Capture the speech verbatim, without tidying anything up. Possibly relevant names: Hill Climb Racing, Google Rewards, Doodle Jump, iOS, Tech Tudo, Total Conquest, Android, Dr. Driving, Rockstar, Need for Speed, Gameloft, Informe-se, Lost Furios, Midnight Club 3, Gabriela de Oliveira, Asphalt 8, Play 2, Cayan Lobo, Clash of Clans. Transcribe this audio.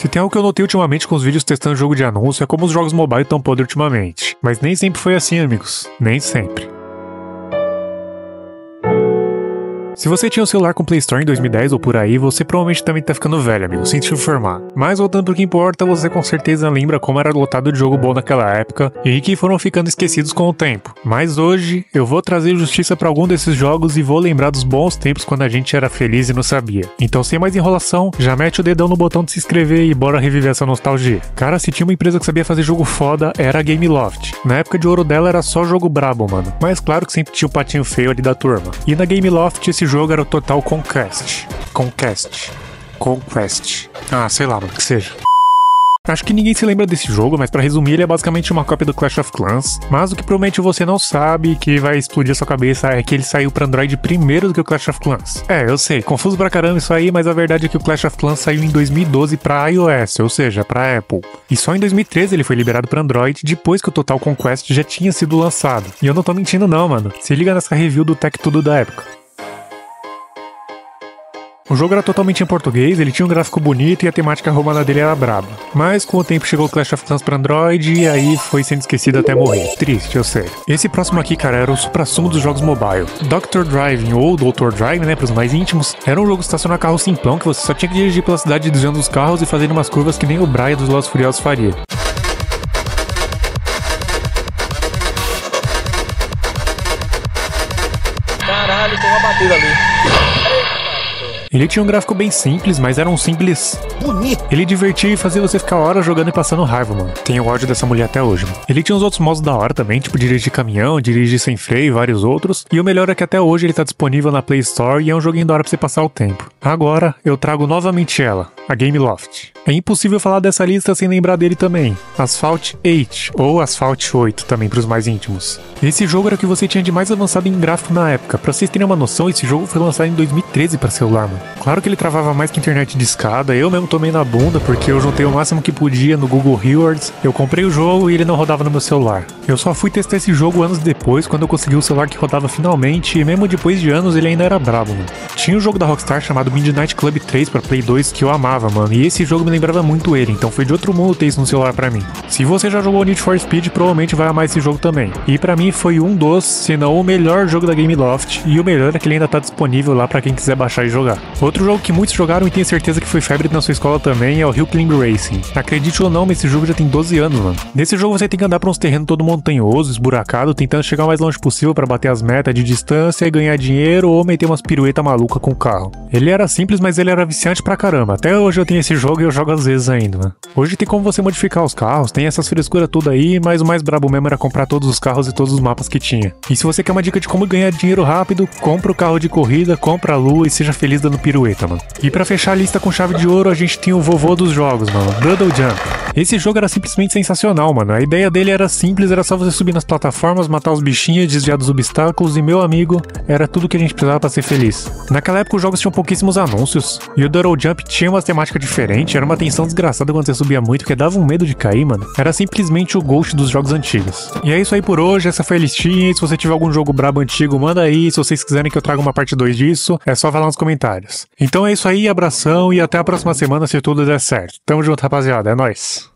Se tem algo que eu notei ultimamente com os vídeos testando jogo de anúncio é como os jogos mobile estão podres ultimamente. Mas nem sempre foi assim, amigos. Nem sempre. Se você tinha um celular com Play Store em dois mil e dez ou por aí, você provavelmente também tá ficando velho, amigo, sinto te informar. Mas voltando pro que importa, você com certeza lembra como era lotado de jogo bom naquela época e que foram ficando esquecidos com o tempo. Mas hoje, eu vou trazer justiça pra algum desses jogos e vou lembrar dos bons tempos quando a gente era feliz e não sabia. Então sem mais enrolação, já mete o dedão no botão de se inscrever e bora reviver essa nostalgia. Cara, se tinha uma empresa que sabia fazer jogo foda, era a Gameloft. Na época de ouro dela era só jogo brabo, mano. Mas claro que sempre tinha o patinho feio ali da turma. E na Gameloft, esse O jogo era o Total Conquest. Conquest. Conquest. Ah, sei lá, mano, que seja. Acho que ninguém se lembra desse jogo, mas pra resumir, ele é basicamente uma cópia do Clash of Clans. Mas o que promete você não sabe, que vai explodir sua cabeça, é que ele saiu pra Android primeiro do que o Clash of Clans. É, eu sei, confuso pra caramba isso aí, mas a verdade é que o Clash of Clans saiu em dois mil e doze pra iOS, ou seja, pra Apple. E só em dois mil e treze ele foi liberado pra Android, depois que o Total Conquest já tinha sido lançado. E eu não tô mentindo não, mano. Se liga nessa review do Tech Tudo da época. O jogo era totalmente em português, ele tinha um gráfico bonito e a temática romana dele era braba. Mas com o tempo chegou o Clash of Clans pra Android e aí foi sendo esquecido até morrer. Triste, eu sei. Esse próximo aqui, cara, era o suprassumo dos jogos mobile. doutor Driving, ou doutor Driving, né, pros mais íntimos, era um jogo de estacionar carro simplão que você só tinha que dirigir pela cidade desviando os carros e fazendo umas curvas que nem o Brian dos Lost Furios faria. Caralho, tem uma batida ali. Ele tinha um gráfico bem simples, mas era um simples bonito. Ele divertia e fazia você ficar horas jogando e passando raiva, mano. Tenho ódio dessa mulher até hoje, mano. Ele tinha uns outros modos da hora também, tipo dirigir caminhão, dirigir sem freio e vários outros. E o melhor é que até hoje ele tá disponível na Play Store e é um joguinho da hora pra você passar o tempo. Agora, eu trago novamente ela, a Gameloft. É impossível falar dessa lista sem lembrar dele também. Asphalt oito, ou Asphalt oito também pros mais íntimos. Esse jogo era o que você tinha de mais avançado em gráfico na época. Pra vocês terem uma noção, esse jogo foi lançado em dois mil e treze pra celular, mano. Claro que ele travava mais que internet de escada, eu mesmo tomei na bunda porque eu juntei o máximo que podia no Google Rewards, eu comprei o jogo e ele não rodava no meu celular. Eu só fui testar esse jogo anos depois, quando eu consegui o celular que rodava finalmente, e mesmo depois de anos ele ainda era brabo, mano. Tinha um jogo da Rockstar chamado Midnight Club três pra Play dois que eu amava, mano, e esse jogo me lembrava muito ele, então foi de outro mundo ter isso no celular pra mim. Se você já jogou Need for Speed, provavelmente vai amar esse jogo também. E pra mim foi um dos, se não o melhor jogo da Gameloft, e o melhor é que ele ainda tá disponível lá pra quem quiser baixar e jogar. Outro jogo que muitos jogaram e tenho certeza que foi febre na sua escola também é o Hill Climb Racing. Acredite ou não, mas esse jogo já tem doze anos, mano. Nesse jogo você tem que andar pra uns terrenos todo montanhoso, esburacado, tentando chegar o mais longe possível pra bater as metas de distância e ganhar dinheiro ou meter umas pirueta maluca com o carro. Ele era simples, mas ele era viciante pra caramba. Até hoje eu tenho esse jogo e eu jogo às vezes ainda, mano. Hoje tem como você modificar os carros, tem essas frescuras tudo aí, mas o mais brabo mesmo era comprar todos os carros e todos os mapas que tinha. E se você quer uma dica de como ganhar dinheiro rápido, compra o carro de corrida, compra a lua e seja feliz dando pirueta, mano. E pra fechar a lista com chave de ouro, a gente tem o vovô dos jogos, mano, Doodle Jump. Esse jogo era simplesmente sensacional, mano. A ideia dele era simples, era só você subir nas plataformas, matar os bichinhos, desviar dos obstáculos e, meu amigo, era tudo que a gente precisava pra ser feliz. Naquela época os jogos tinham pouquíssimos anúncios e o Doodle Jump tinha uma temática diferente, era uma tensão desgraçada quando você subia muito, que dava um medo de cair, mano. Era simplesmente o Ghost dos jogos antigos. E é isso aí por hoje, essa foi a listinha, e se você tiver algum jogo brabo antigo, manda aí, se vocês quiserem que eu traga uma parte dois disso, é só falar nos comentários. Então é isso aí, abração e até a próxima semana se tudo der certo. Tamo junto, rapaziada, é nóis!